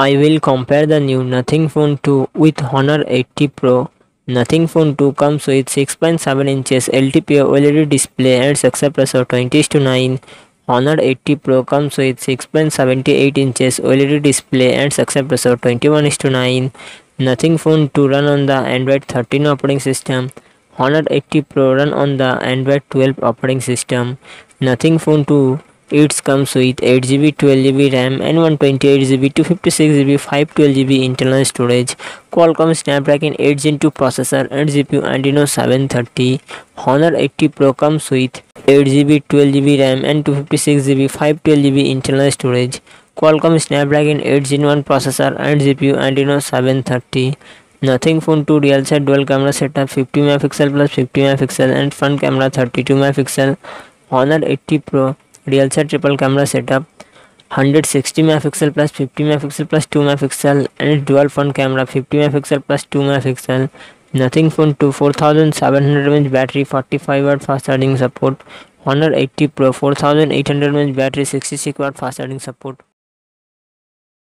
I will compare the new Nothing Phone 2 with Honor 80 Pro. Nothing Phone 2 comes with 6.7 inches LTPO OLED display and success ratio 20:9. Honor 80 Pro comes with 6.78 inches OLED display and success ratio 21:9. Nothing Phone 2 run on the Android 13 operating system. Honor 80 Pro run on the Android 12 operating system. Nothing Phone 2 it comes with 8GB, 12GB RAM and 128GB, 256GB, 512GB internal storage, Qualcomm Snapdragon 8 Gen 2 processor and GPU Adreno 730. Honor 80 Pro comes with 8GB, 12GB RAM and 256GB, 512GB internal storage, Qualcomm Snapdragon 8 Gen 1 processor and GPU Adreno 730. Nothing Phone 2 real set dual camera setup 50MP plus 50MP and front camera 32MP. Honor 80 Pro real set triple camera setup 160MP plus 50MP plus 2MP and dual front camera 50MP plus 2MP. Nothing Phone 2 4700mAh battery, 45W fast charging support. Honor 80 Pro 4800mAh battery, 66W fast charging support.